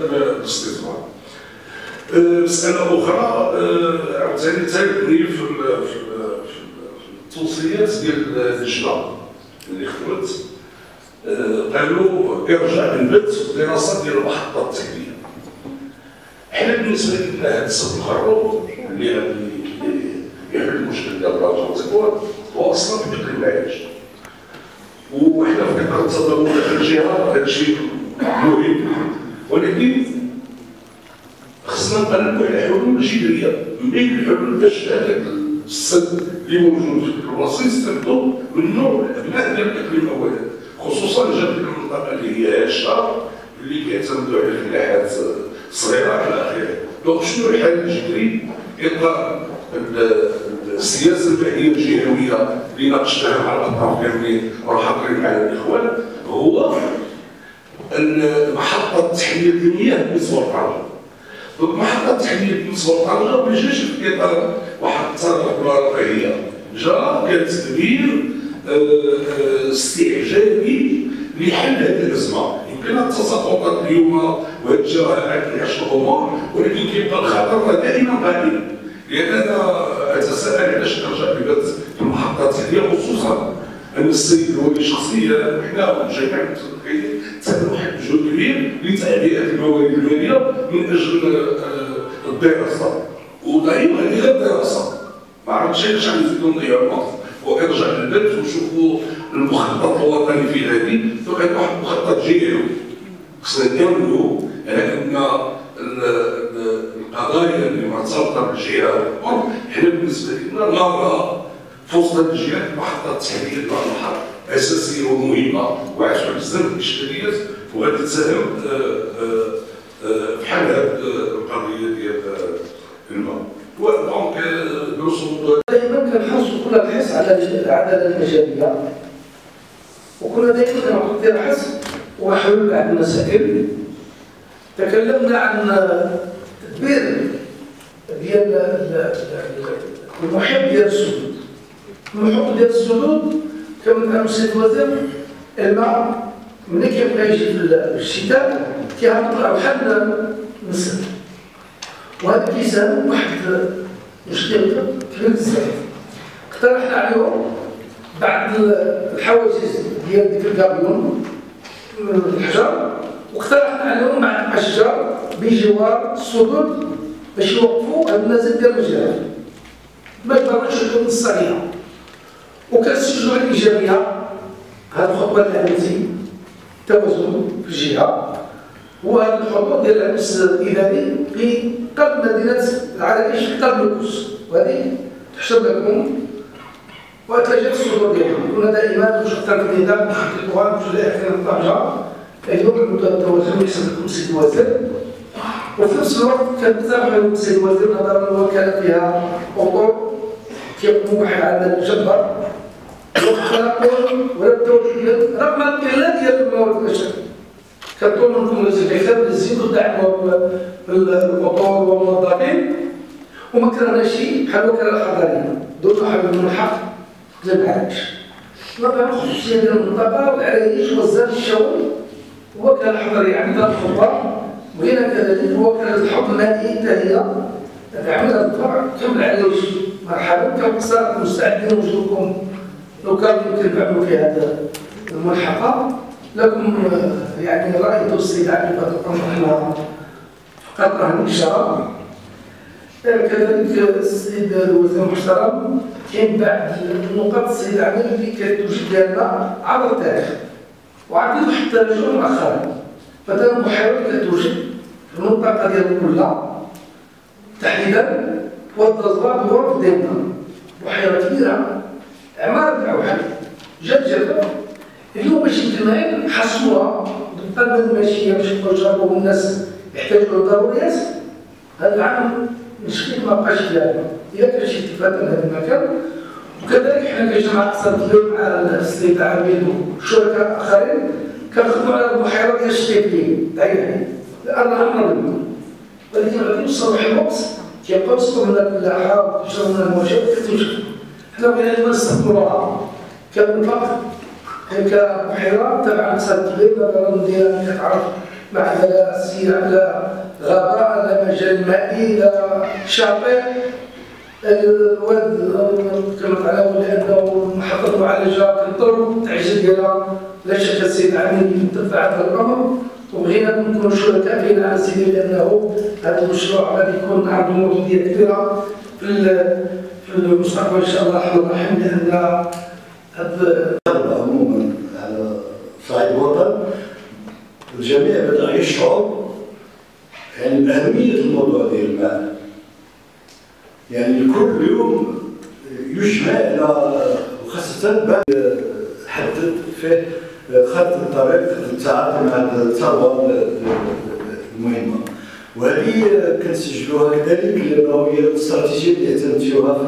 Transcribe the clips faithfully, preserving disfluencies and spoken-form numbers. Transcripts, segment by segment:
الاستثمار. مسألة أخرى عاوتاني تايبني في التوصيات ديال اللجنة اللي خدمت، قالوا إرجاع البت والدراسة ديال المحطة التحلية. حنا بالنسبة لنا هذا السد الخروق اللي يحل المشكل ديال الراجل والزكوان هو أصلا في بقي العيش. وحنا في كثرة التضامن في الجهة هذا شيء مهم، ولكن خصنا نقلبوا على حلول جذرية. منين الحلول باش هذاك السد اللي موجود في الوصي يستافدوا منه الأبناء ديال الإقليم أولا، خصوصا جات ديك المنطقة اللي هي هشة اللي كيعتمدوا على الفلاحات صغيرة إلى آخره. دونك شنو الحل الجذري؟ إطلاق السياسة البيئية الجهوية اللي ناقشناها مع الأطراف كاملين وحاضرين معنا الإخوان هو محطة تحلية المياه بالنسبة لطنجة. دونك محطة تحلية بالنسبة لطنجة ما جاش في إطار واحد الثروة رفاهية، جا كتدبير استعجابي لحل هذه الأزمة. يمكن هاد التساقطات اليوم وهاد الجرائم كنعيشو الأمور، ولكن كيبقى الخطر دائما غالي. لأننا أتساءل علاش كنرجع لبات المحطة التحلية، خصوصا أن السيد الولي شخصيا وحنا جميع المتفقين تبعوا واحد الجهد كبير لتعبئة الموارد المالية من أجل الدراسة، ودائما هي الدراسة. ما عرفتش علاش غنزيدو نضيعو الوقت وكنرجع للبلد ونشوفوا المخطط الوطني في هذه، فكان واحد المخطط جهوي. خصنا نكملو على أن القضايا اللي مرتبطة بالجهة حنا بالنسبة لنا نرى في وسط الجهات المحطة التحلية مع البحر أساسية ومهمة وعاشوا على بزاف ديال الإشكاليات وغادي تساهم في حل هذه القضية ديال الماء. دونك نوصلوا دائما كنحرصوا كنا الحرص على العدالة المجالية، وكنا دائما كنحط فيها الحرص وحلول على المشاكل. تكلمنا عن تدبير ديال المحيط ديال السدود. المحيط ديال السدود كما قال السيد الوزير، الماء ملي كيبقى يجي في الشتاء كيهبط بحال النسر، وهذا كيساهم بواحد المشكل كبير بزاف. اقترحنا عليهم بعض الحواجز ديال ديك الكابيون من الحجر، واقترحنا عليهم بعض الاشجار بجوار السدود باش يوقفوا هاد النزل ديال الجهه ما يضرش لهم الصنيعه. وكنسجلوا الايجابيه هاد الخطوه اللي عملتي توازن في الجهه، وهاد الخطوه ديال العمس الاداري في قلب مدينه العرائش في قلب الكوس، وهذه تحسب لكم واتجاه الصدور ديالها. كنا دائما كنشوف تنقيده كنقلبوها في الاخر الطنجه. اليوم التوازن يحسب لكم السيد الوزير، وفي نفس الوقت كنتابعوا السيد الوزير نظرا الوكاله فيها خطوط كيقوموا بواحد العمل جبار والتنقل ولا التوجه رغم القله ديال الموارد البشريه. كنطلب منكم الزكاه تزيدوا تدعموا الخطوط والمضامين، وما كرهناش بحال وكاله الحضاريه دوزوا حبل من الحق ديال العرائش. نظرا للخصوصيه ديال المنطقه والعرائش وزاره الشؤون وكاله الحضاريه عندها الخطه، وهنا كذلك وكاله الحوض المائي حتى هي تعملها بالطبع كامل عليوش. مرحبا كنقصر مستعدين وجودكم لو كان يمكن تعملوا في هذا الملحقه. لكم يعني راي توصي على بطاقه محمد فقط راه اشاره. كذلك السيد الوزير المحترم كاين بعض النقاط السيد عامر اللي كتوجد لنا عبر التاريخ وعبر حتى الجو مؤخرا، فهذا المحاور كتوجد في المنطقه ديال كلها تحديدا والضربات بغرف ديالنا بحيره كبيره عماره العوحل جات جات اليوم باش يمكن نحصلوها بالقلب الماشيه باش يبقاو يجربوها الناس يحتاجوا للضروريات. هذا العام المشكل ما بقاش كامل، إلا كان شي اتفاق من هذا المكان. وكذلك حنا كنجمع اقتصاد اليوم مع السيد عامر وشركاء اخرين كنخدموا على البحيره ديال الشتيبلين يعني لانها منظمه، ولكن غادي يوصل واحد الوقت كيبقاو يسقطوا من البلاحه وتجرى من المواشات كتنشف. حنا بغينا نستثمروها كنفق هكا بحيره تبع الاقتصاد الكبير مثلا ديال كتعرف مع على سير على غابه على مجال مائي الى شاطئ. الواد تكلمت على لانه محطه معالجه كنضرب التعجيل ديالها لا شك السيد العميد تبع هذا الامر، وبغينا نكونوا شركاء فينا على السيد لانه هذا المشروع غادي يكون عنده مردوديه كبيره في المستقبل ان شاء الله الرحمن الرحيم، لان هذا عموما على صعيد الوطن الجميع بدا يشعر يعني باهميه الموضوع ديال الماء. يعني كل يوم يجمع على وخاصه بعد حدد فيه خط الطريق للتعاطي مع الثروه المهمه، وهذه كنسجلوها كذلك لانه هي الاستراتيجيه اللي اعتمدتوها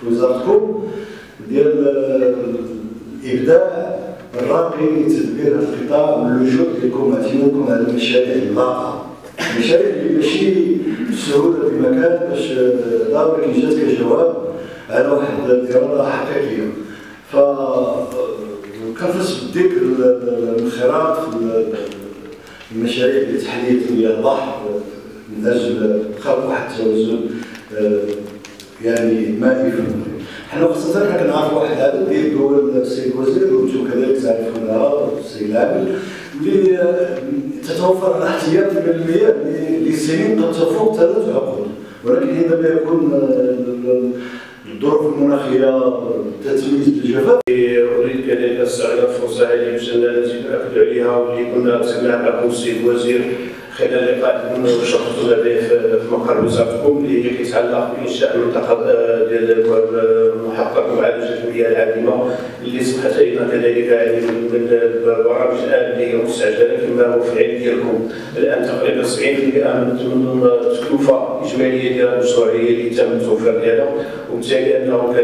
في وزارتكم ديال الابداع الراقي لتدبير هذا القطاع واللجوء لكم اعتمادكم على المشاريع اللاقه، المشاريع اللي ماشي بسهوله في مكان باش ضروري كي جات كجواب على واحد الاراده حقيقيه. ف كنفرس بالديك الانخراط في المشاريع اللي تحليت هي البحر من اجل خلق واحد التوازن يعني مائي في المغرب. حنا خاصة كنعرفوا واحد العدد ديال الدول السيد الوزير وانتم كذلك تعرفونها السيد العامل اللي تتوفر الاحتياط من المياه لسنين قد تفوق ثلاث عقود، ولكن عندما يكون الظروف المناخية تتميز بالجفاف. أريد كذلك أستغل الفرصة اللي يمكننا التي نأكد عليها واللي كنا سمعنا لكم السيد الوزير خلال لقاء كنا شخصنا به في مقر وزارتكم اللي كيتعلق بإنشاء منطقة ديال المحقق معالجة المياه العادمة اللي سمحت لنا كذلك يعني من البرامج الآن اللي هي مستعجلة كما هو في العلم ديالكم. الآن تقريبا سبعين بالمئة من التكلفة الإجمالية ديال المشروعية اللي تم التوفير ديالها، وبالتالي أنه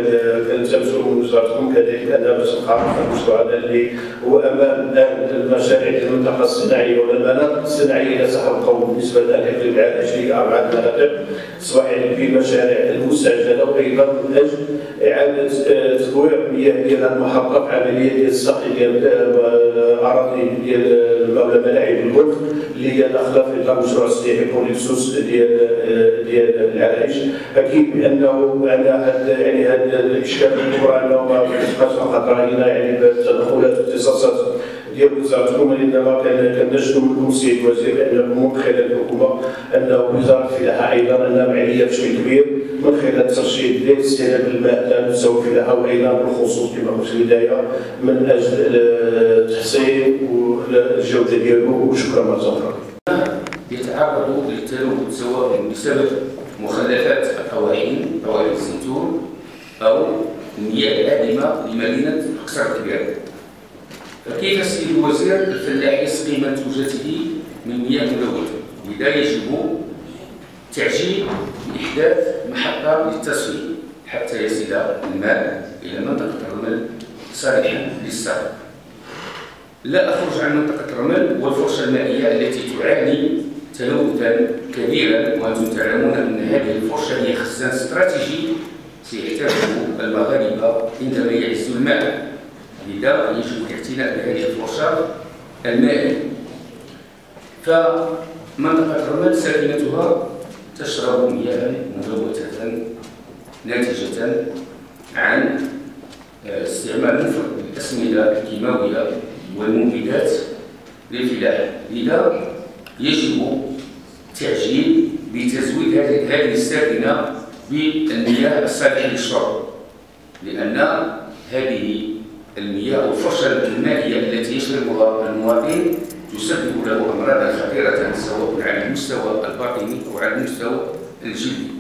كنلتمسوا من وزارتكم كذلك أنها باش نخاطب المشروع هذا اللي هو أمام الآن المشاريع ديال المنطقة الصناعية ولا المناطق الصناعية سحققوا بالنسبة للإقليم العرائش اللي هي أربعة مناطق صباحيا في مشاريع المستعجلة، وأيضا من أجل إعادة تطوير المياه ديال المحقق عملية ديال السقي ديال الأراضي ديال المولى ملاعب الجولف اللي هي داخلة في إطار مشروع السياحي كونيكسوس ديال ديال العرائش. أكيد بأنه هذا يعني هذا الإشكال الكبرى أنه ما كتبقاش فقط راهينا يعني بالتدخلات والاختصاصات ديال وزارتكم، انما كنشكو منكم السيد الوزير بانكم من خلال الحكومه انه وزاره الفلاحه ايضا انها معليه بشكل كبير من خلال ترشيد ديال استهلاك الماء لا تساوي الفلاحه، وايضا بالخصوص كما قلت في البدايه من اجل تحسين الجوده ديالو. وشكرا مره اخرى. يتعرض للتلوث سواء بسبب مخلفات الطواعين طواعين الزيتون او المياه الآدمة لمدينه قصر الكبير، فكيف السيد الوزير الفلاح يسقي منتوجاته من مياه ملوثة؟ لذا يجب تعجيل إحداث محطة للتصفية حتى يصل الماء إلى منطقة الرمل صالحة للسقي. لا أخرج عن منطقة الرمل والفرشة المائية التي تعاني تلوثا كبيرا، وأنتم تعلمون أن هذه الفرشة هي خزان استراتيجي سيحتاجه المغاربة عندما يعز الماء، لذا يجب الاعتناء بهذه الفرشاة المائية. فمنطقة الرمل ساكنتها تشرب مياه ملوثة ناتجة عن استعمال مفرط للأسمدة الكيماوية والمبيدات للفلاحة، لذا يجب التعجيل بتزويد هذه الساكنة بالمياه الصالحة للشرب، لأن هذه المياه والفرشة المائية التي يشربها المواطن تسبب له أمراضا خطيرة سواء على المستوى الباطني أو على المستوى الجلدي.